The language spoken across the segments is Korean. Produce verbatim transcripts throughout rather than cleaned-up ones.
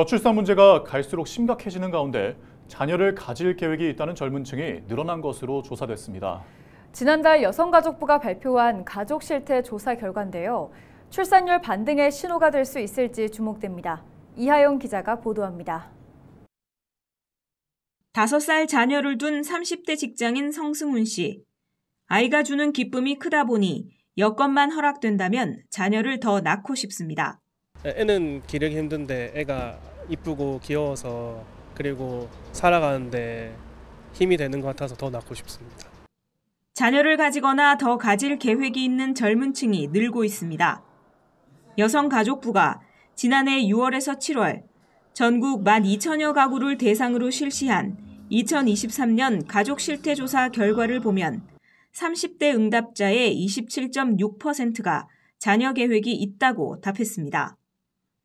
저출산 문제가 갈수록 심각해지는 가운데 자녀를 가질 계획이 있다는 젊은 층이 늘어난 것으로 조사됐습니다. 지난달 여성가족부가 발표한 가족 실태 조사 결과인데요. 출산율 반등의 신호가 될 수 있을지 주목됩니다. 이하영 기자가 보도합니다. 다섯 살 자녀를 둔 삼십 대 직장인 성승훈 씨. 아이가 주는 기쁨이 크다 보니 여건만 허락된다면 자녀를 더 낳고 싶습니다. 애는 기르기 힘든데 애가 이쁘고 귀여워서 그리고 살아가는데 힘이 되는 것 같아서 더 낳고 싶습니다. 자녀를 가지거나 더 가질 계획이 있는 젊은 층이 늘고 있습니다. 여성가족부가 지난해 유월에서 칠월 전국 만 이천여 가구를 대상으로 실시한 이천이십삼 년 가족 실태 조사 결과를 보면 삼십 대 응답자의 이십칠 점 육 퍼센트가 자녀 계획이 있다고 답했습니다.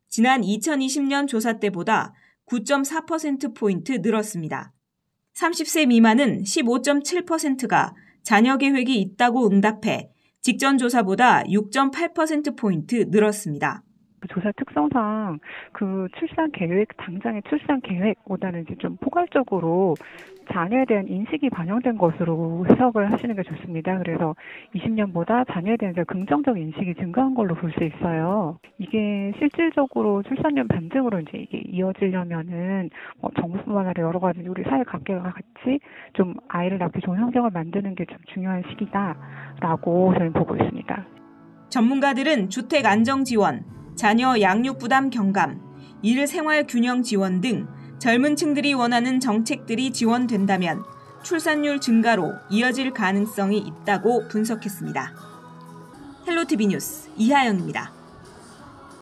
지난 이천이십 년 조사 때보다 구 점 사 퍼센트포인트 늘었습니다. 삼십 세 미만은 십오 점 칠 퍼센트가 자녀 계획이 있다고 응답해 직전 조사보다 육 점 팔 퍼센트포인트 늘었습니다. 조사 특성상 그 출산 계획, 당장의 출산 계획보다는 이제 좀 포괄적으로 자녀에 대한 인식이 반영된 것으로 해석을 하시는 게 좋습니다. 그래서 이십 년보다 자녀에 대한 긍정적 인식이 증가한 걸로 볼 수 있어요. 이게 실질적으로 출산율 반등으로 이제 이게 이어지려면은 뭐 정부뿐만 아니라 여러 가지 우리 사회 각계가 같이 좀 아이를 낳기 좋은 환경을 만드는 게 좀 중요한 시기다라고 저희는 보고 있습니다. 전문가들은 주택 안정 지원, 자녀 양육 부담 경감, 일생활 균형 지원 등 젊은 층들이 원하는 정책들이 지원된다면 출산율 증가로 이어질 가능성이 있다고 분석했습니다. 헬로티비 뉴스 이하영입니다.